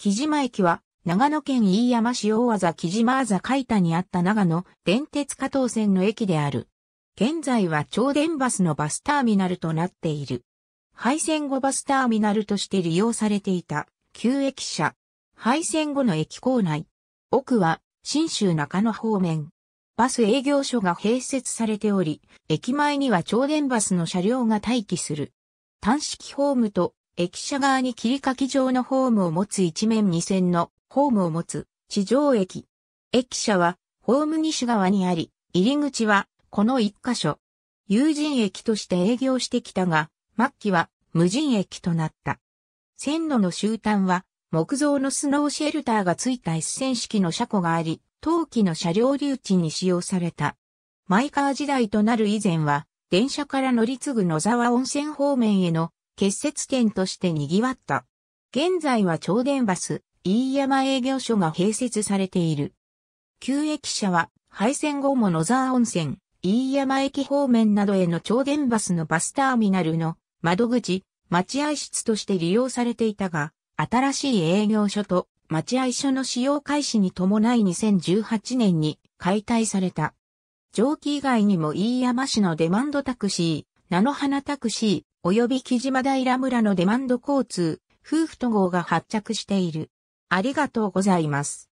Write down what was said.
木島駅は、長野県飯山市大字木島あざかいたにあった長野電鉄加東線の駅である。現在は銚電バスのバスターミナルとなっている。廃線後バスターミナルとして利用されていた旧駅舎。廃線後の駅構内。奥は、信州中野方面。バス営業所が併設されており、駅前には銚電バスの車両が待機する。単式ホームと、駅舎側に切り欠き状のホームを持つ一面二線のホームを持つ地上駅。駅舎は、ホーム西側にあり、入り口は、この一箇所。有人駅として営業してきたが、末期は無人駅となった。線路の終端は、木造のスノーシェルターがついた一線式の車庫があり、冬季の車両留置に使用された。マイカー時代となる以前は、電車から乗り継ぐ野沢温泉方面への結節点として賑わった。現在は銚電バス、飯山営業所が併設されている。旧駅舎は、廃線後も野沢温泉、飯山駅方面などへの銚電バスのバスターミナルの窓口、待合室として利用されていたが、新しい営業所と、待合所の使用開始に伴い2018年に解体された。蒸気以外にも飯山市のデマンドタクシー、菜の花タクシー、および木島平村のデマンド交通、夫婦と号が発着している。ありがとうございます。